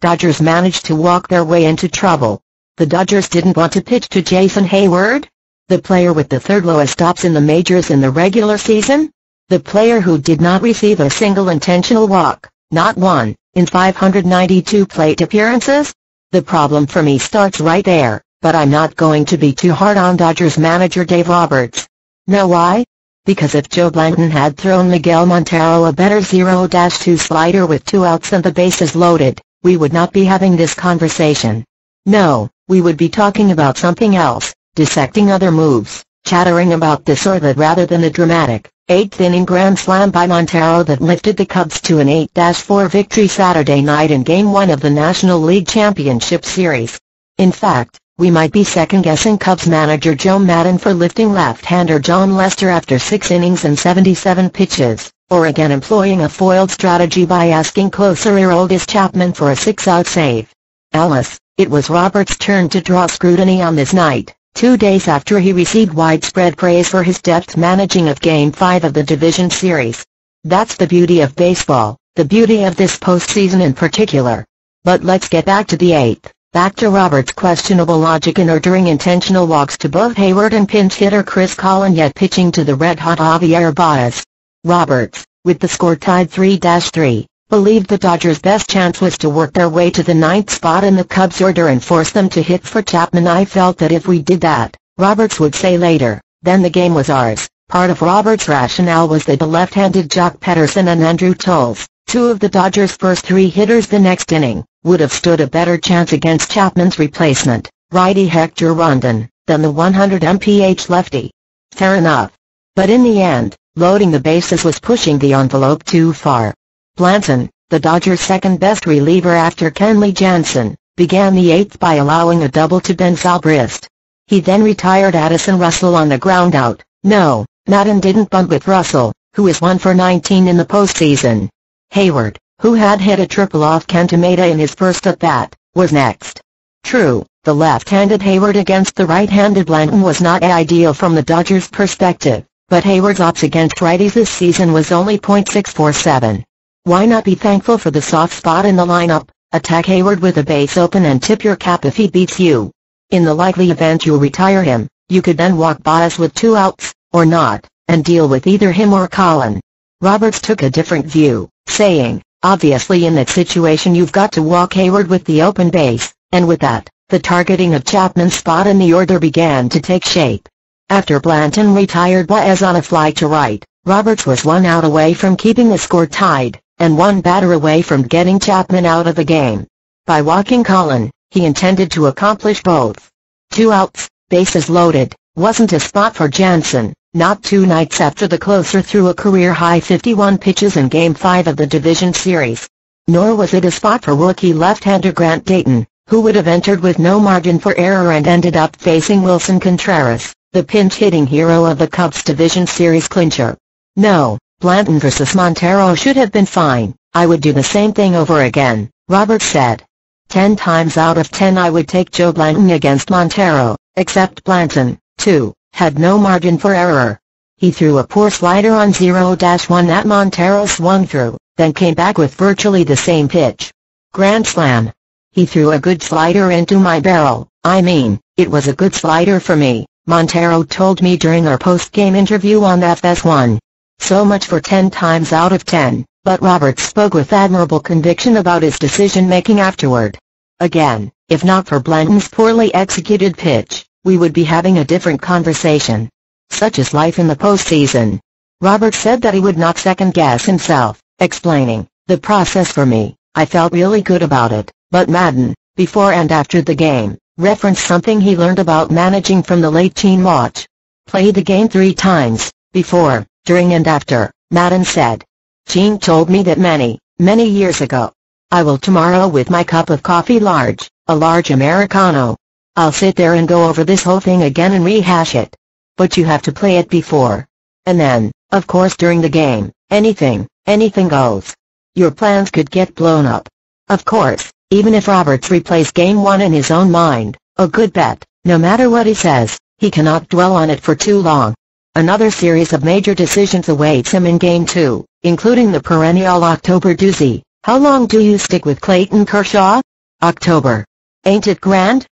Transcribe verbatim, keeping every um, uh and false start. Dodgers managed to walk their way into trouble. The Dodgers didn't want to pitch to Jason Hayward, the player with the third lowest stops in the majors in the regular season, the player who did not receive a single intentional walk, not one, in five hundred ninety-two plate appearances. The problem for me starts right there, but I'm not going to be too hard on Dodgers manager Dave Roberts. Know why? Because if Joe Blanton had thrown Miguel Montero a better zero two slider with two outs and the bases loaded, we would not be having this conversation. No, we would be talking about something else, dissecting other moves, chattering about this or that rather than the dramatic, eighth-inning grand slam by Montero that lifted the Cubs to an eight to four victory Saturday night in Game one of the National League Championship Series. In fact, we might be second-guessing Cubs manager Joe Madden for lifting left-hander John Lester after six innings and seventy-seven pitches, or again employing a foiled strategy by asking closer Aroldis Chapman for a six-out save. Alas, it was Roberts' turn to draw scrutiny on this night, two days after he received widespread praise for his depth managing of Game five of the Division Series. That's the beauty of baseball, the beauty of this postseason in particular. But let's get back to the eighth. Back to Roberts' questionable logic in ordering intentional walks to both Hayward and pinch hitter Chris Coghlan yet pitching to the red-hot Javier Baez. Roberts, with the score tied three to three, believed the Dodgers' best chance was to work their way to the ninth spot in the Cubs' order and force them to hit for Chapman. I felt that if we did that, Roberts would say later, then the game was ours. Part of Roberts' rationale was that the left-handed Jock Pedersen and Andrew Toles, two of the Dodgers' first three hitters the next inning, would have stood a better chance against Chapman's replacement, righty Hector Rondon, than the one hundred miles per hour lefty. Fair enough. But in the end, loading the bases was pushing the envelope too far. Blanton, the Dodgers' second-best reliever after Kenley Jansen, began the eighth by allowing a double to Ben Zobrist. He then retired Addison Russell on the ground out. No, Madden didn't bunt with Russell, who is one for nineteen in the postseason. Hayward, who had hit a triple off Cantamata in his first at-bat, was next. True, the left-handed Hayward against the right-handed Blanton was not ideal from the Dodgers' perspective, but Hayward's O P S against righties this season was only point six four seven. Why not be thankful for the soft spot in the lineup, attack Hayward with a base open and tip your cap if he beats you. In the likely event you retire him, you could then walk Baez with two outs, or not, and deal with either him or Coghlan. Roberts took a different view, saying, obviously in that situation you've got to walk Hayward with the open base, and with that, the targeting of Chapman's spot in the order began to take shape. After Blanton retired Baez on a fly to right, Roberts was one out away from keeping the score tied, and one batter away from getting Chapman out of the game. By walking Coghlan, he intended to accomplish both. Two outs, bases loaded, wasn't a spot for Jansen. Not two nights after the closer threw a career-high fifty-one pitches in Game five of the Division Series. Nor was it a spot for rookie left-hander Grant Dayton, who would have entered with no margin for error and ended up facing Wilson Contreras, the pinch-hitting hero of the Cubs' Division Series clincher. No, Blanton versus Montero should have been fine. I would do the same thing over again, Roberts said. Ten times out of ten I would take Joe Blanton against Montero, except Blanton, too, had no margin for error. He threw a poor slider on zero one that Montero swung through, then came back with virtually the same pitch. Grand slam. He threw a good slider into my barrel. I mean, it was a good slider for me, Montero told me during our post-game interview on F S one. So much for ten times out of ten, but Roberts spoke with admirable conviction about his decision-making afterward. Again, if not for Blanton's poorly executed pitch, we would be having a different conversation. Such is life in the postseason. Roberts said that he would not second-guess himself, explaining, the process for me, I felt really good about it, but Madden, before and after the game, referenced something he learned about managing from the late Gene Mauch. Played the game three times, before, during and after, Madden said. Gene told me that many, many years ago. I will tomorrow with my cup of coffee large, a large Americano. I'll sit there and go over this whole thing again and rehash it. But you have to play it before. And then, of course during the game, anything, anything goes. Your plans could get blown up. Of course, even if Roberts replays Game one in his own mind, a good bet, no matter what he says, he cannot dwell on it for too long. Another series of major decisions awaits him in Game two, including the perennial October doozy. How long do you stick with Clayton Kershaw? October. Ain't it grand?